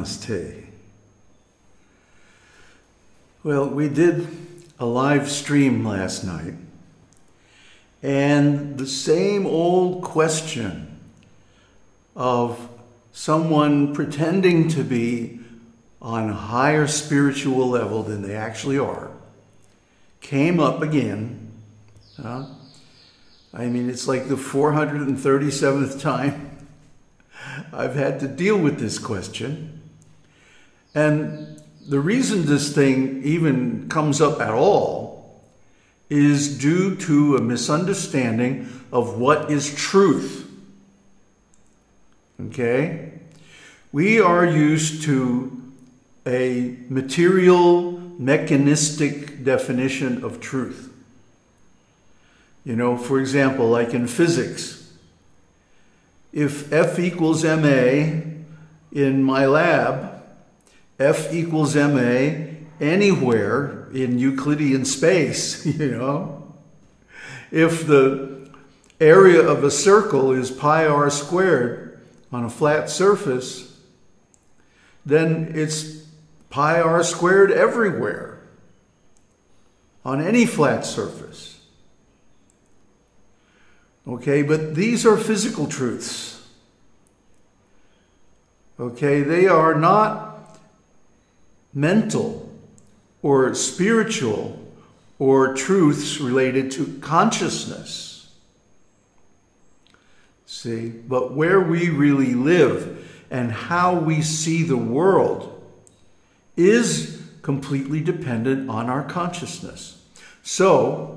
Namaste. Well, we did a live stream last night, and the same old question of someone pretending to be on a higher spiritual level than they actually are came up again. I mean, it's like the 437th time I've had to deal with this question. And the reason this thing even comes up at all is due to a misunderstanding of what is truth. Okay? We are used to a material, mechanistic definition of truth. You know, for example, like in physics, if F equals MA in my lab, F equals MA anywhere in Euclidean space, you know. If the area of a circle is pi r squared on a flat surface, then it's pi r squared everywhere on any flat surface. Okay, but these are physical truths. Okay, they are not mental or spiritual or truths related to consciousness. See, but where we really live and how we see the world is completely dependent on our consciousness. So,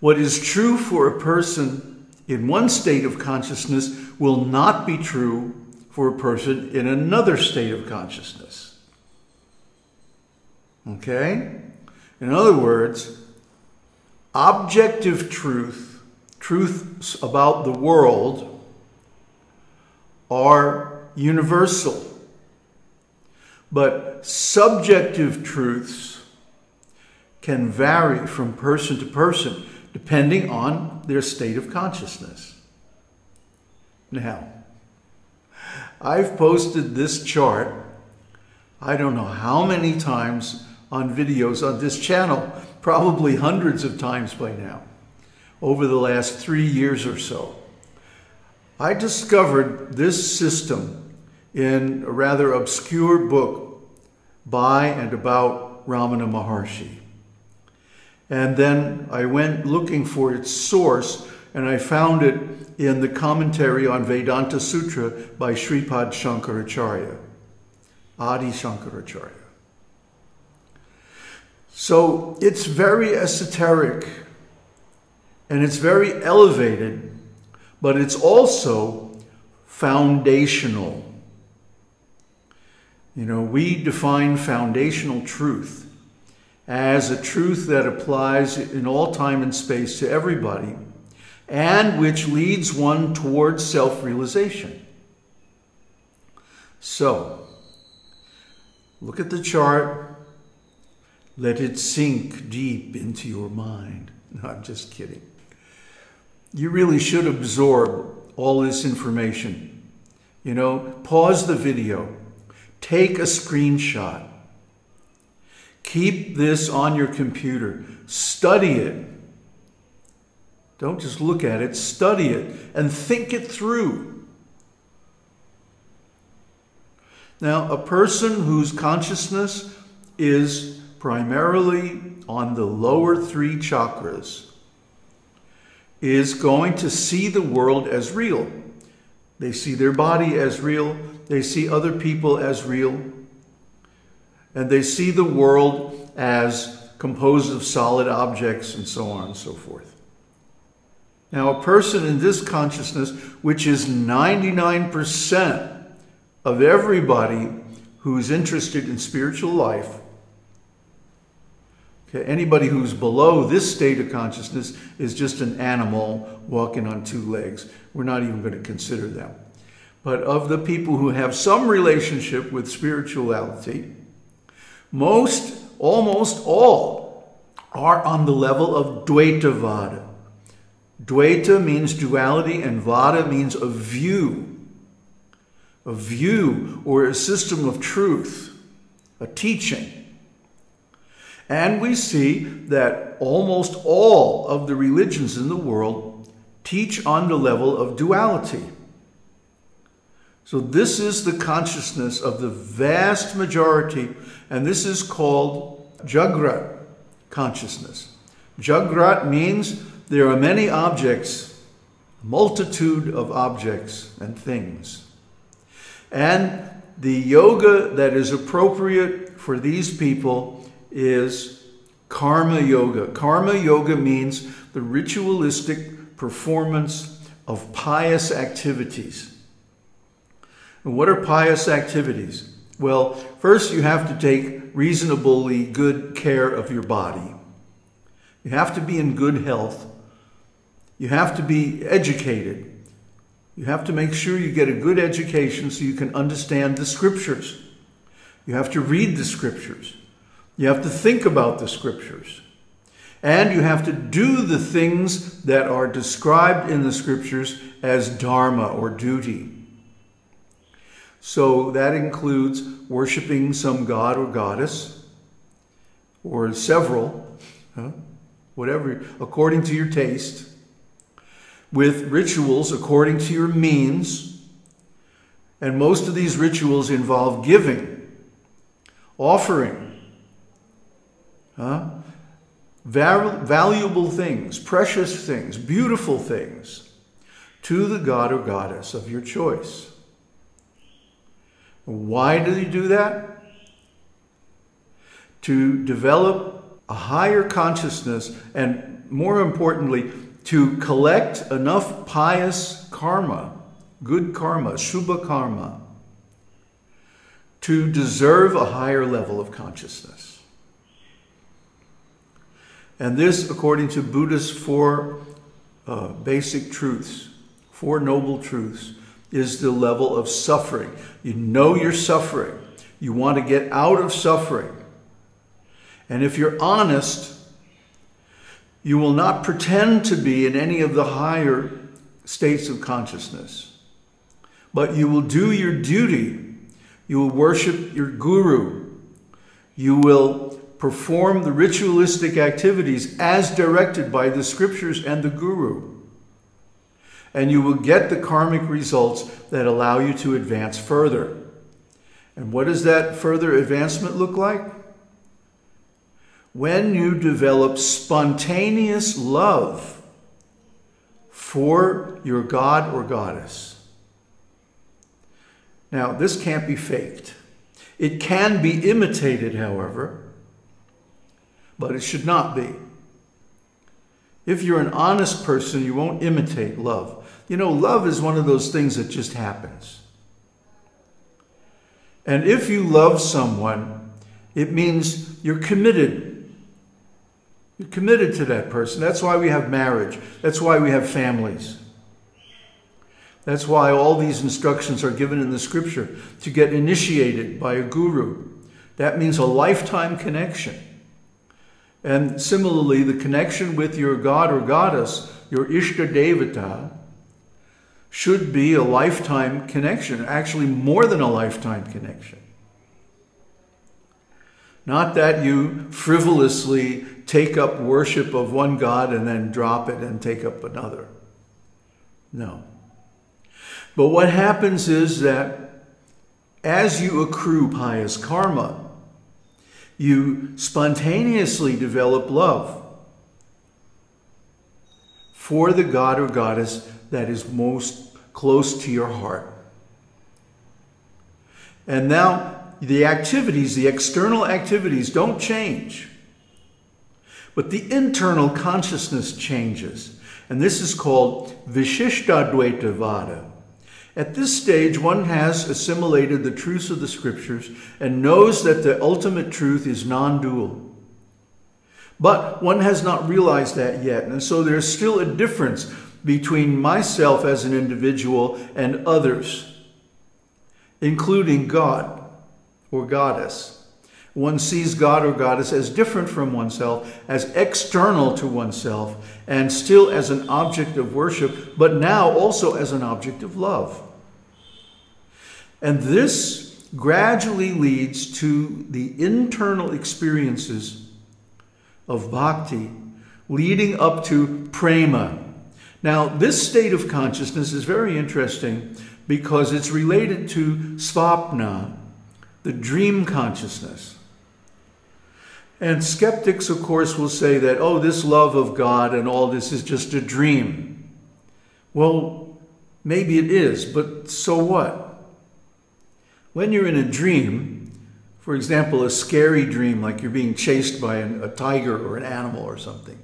what is true for a person in one state of consciousness will not be true for a person in another state of consciousness. Okay? In other words, objective truth, truths about the world, are universal. But subjective truths can vary from person to person, depending on their state of consciousness. Now, I've posted this chart, I don't know how many times on videos on this channel, probably hundreds of times by now, over the last 3 years or so. I discovered this system in a rather obscure book by and about Ramana Maharshi. And then I went looking for its source, and I found it in the commentary on Vedanta Sutra by Sripad Shankaracharya, Adi Shankaracharya. So it's very esoteric, and it's very elevated, but it's also foundational. You know, we define foundational truth as a truth that applies in all time and space to everybody, and which leads one towards self-realization. So, look at the chart, let it sink deep into your mind. No, I'm just kidding. You really should absorb all this information. You know, pause the video, take a screenshot, keep this on your computer. Study it. Don't just look at it. Study it and think it through. Now, a person whose consciousness is primarily on the lower three chakras is going to see the world as real. They see their body as real. They see other people as real. And they see the world as composed of solid objects and so on and so forth. Now, a person in this consciousness, which is 99% of everybody who's interested in spiritual life, okay, anybody who's below this state of consciousness is just an animal walking on two legs. We're not even going to consider them. But of the people who have some relationship with spirituality, most, almost all, are on the level of Dvaitavada. Dvaita means duality and Vada means a view. a view or a system of truth, a teaching. And we see that almost all of the religions in the world teach on the level of duality. So this is the consciousness of the vast majority, and this is called Jagrat consciousness. Jagrat means there are many objects, multitude of objects and things. And the yoga that is appropriate for these people is karma yoga. Karma yoga means the ritualistic performance of pious activities. And what are pious activities? Well, first you have to take reasonably good care of your body. You have to be in good health. You have to be educated. You have to make sure you get a good education so you can understand the scriptures. You have to read the scriptures. You have to think about the scriptures. And you have to do the things that are described in the scriptures as dharma or duty. So that includes worshiping some god or goddess, or several, whatever, according to your taste, with rituals according to your means. And most of these rituals involve giving, offering, valuable things, precious things, beautiful things to the god or goddess of your choice. Why do they do that? To develop a higher consciousness, and more importantly, to collect enough pious karma, good karma, shubha karma, to deserve a higher level of consciousness. And this, according to Buddha's four basic truths, four noble truths, is the level of suffering. You know you're suffering. You want to get out of suffering. And if you're honest, you will not pretend to be in any of the higher states of consciousness, but you will do your duty. You will worship your guru. You will perform the ritualistic activities as directed by the scriptures and the guru. And you will get the karmic results that allow you to advance further. And what does that further advancement look like? When you develop spontaneous love for your god or goddess. Now, this can't be faked. It can be imitated, however, but it should not be. If you're an honest person, you won't imitate love. You know, love is one of those things that just happens. And if you love someone, it means you're committed. You're committed to that person. That's why we have marriage. That's why we have families. That's why all these instructions are given in the scripture, to get initiated by a guru. That means a lifetime connection. And similarly, the connection with your god or goddess, your Ishta Devata, should be a lifetime connection, actually more than a lifetime connection. Not that you frivolously take up worship of one god and then drop it and take up another. No. But what happens is that as you accrue pious karma, you spontaneously develop love for the god or goddess that is most close to your heart. And now the activities, the external activities, don't change, but the internal consciousness changes. And this is called Vishishtadvaita Vada. At this stage, one has assimilated the truths of the scriptures and knows that the ultimate truth is non-dual. But one has not realized that yet, and so there's still a difference between myself as an individual and others, including God or goddess. One sees God or goddess as different from oneself, as external to oneself, and still as an object of worship, but now also as an object of love. And this gradually leads to the internal experiences of bhakti, leading up to prema. Now, this state of consciousness is very interesting because it's related to svapna, the dream consciousness. And skeptics, of course, will say that, oh, this love of God and all this is just a dream. Well, maybe it is, but so what? When you're in a dream, for example, a scary dream, like you're being chased by a tiger or an animal or something,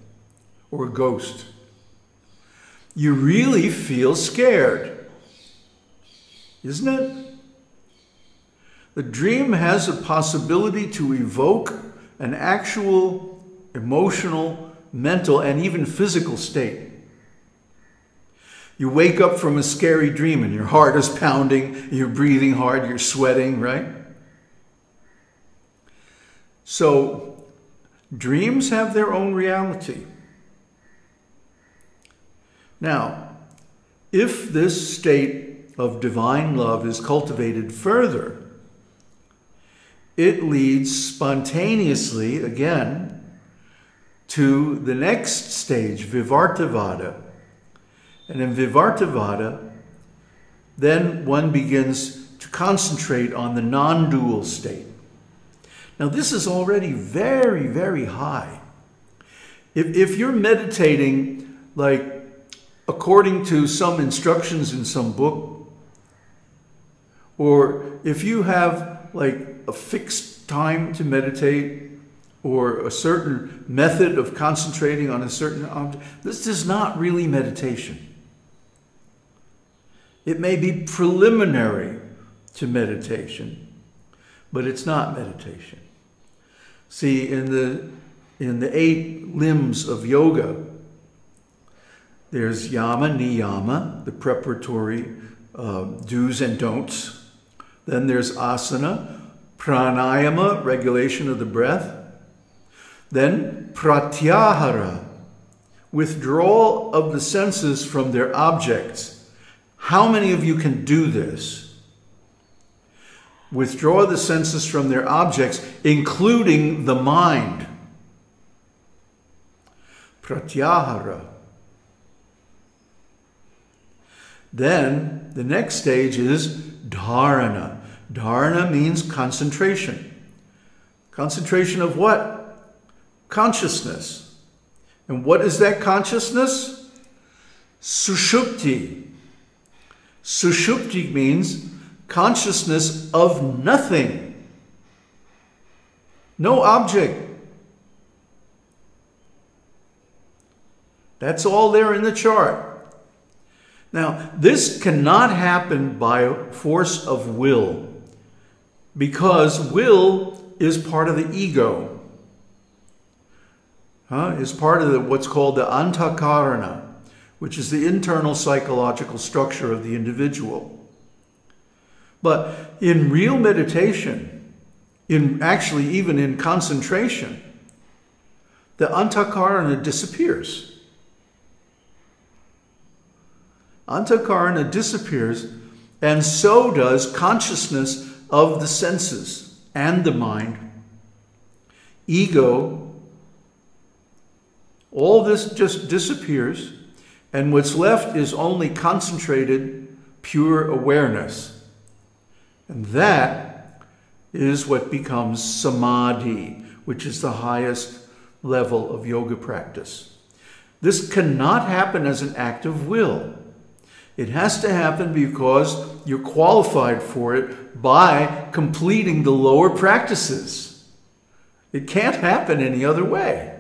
or a ghost, you really feel scared, isn't it? The dream has a possibility to evoke an actual emotional, mental, and even physical state. You wake up from a scary dream and your heart is pounding, you're breathing hard, you're sweating, right? So, dreams have their own reality. Now, if this state of divine love is cultivated further, it leads spontaneously, again, to the next stage, Vivartavada. And in Vivartavada, then one begins to concentrate on the non-dual state. Now, this is already very, very high. If you're meditating, like, according to some instructions in some book, or if you have like a fixed time to meditate or a certain method of concentrating on a certain object, this is not really meditation. It may be preliminary to meditation, but it's not meditation. See, in the 8 limbs of yoga, there's yama, niyama, the preparatory do's and don'ts. Then there's asana, pranayama, regulation of the breath. Then pratyahara, withdrawal of the senses from their objects. How many of you can do this? Withdraw the senses from their objects, including the mind. Pratyahara. Then the next stage is dharana. Dharana means concentration. Concentration of what? Consciousness. And what is that consciousness? Sushupti. Sushupti means consciousness of nothing. No object. That's all there in the chart. Now, this cannot happen by force of will, because will is part of the ego, is part of what's called the antakarana, which is the internal psychological structure of the individual. But in real meditation, even in concentration, the antakarana disappears. Antakarana disappears, and so does consciousness of the senses and the mind. Ego, all this just disappears, and what's left is only concentrated, pure awareness. And that is what becomes samadhi, which is the highest level of yoga practice. This cannot happen as an act of will. It has to happen because you're qualified for it by completing the lower practices. It can't happen any other way.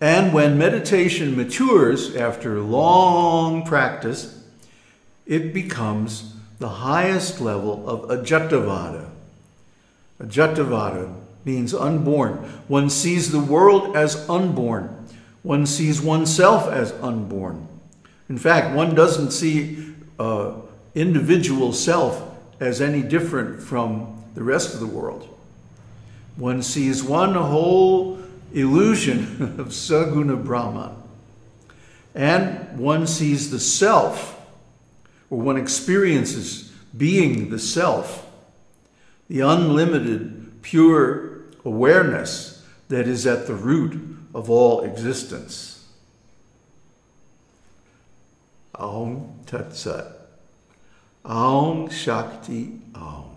And when meditation matures after long practice, it becomes the highest level of ajata-vāda. Ajata-vāda means unborn. One sees the world as unborn. One sees oneself as unborn. In fact, one doesn't see individual self as any different from the rest of the world. One sees one whole illusion of Saguna Brahman. And one sees the self, where one experiences being the self, the unlimited, pure awareness that is at the root of all existence. Aum Tat Sat. Aum Shakti Aum.